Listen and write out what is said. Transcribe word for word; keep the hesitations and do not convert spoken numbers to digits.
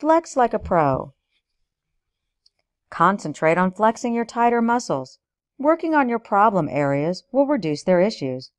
Flex like a pro. Concentrate on flexing your tighter muscles. Working on your problem areas will reduce their issues.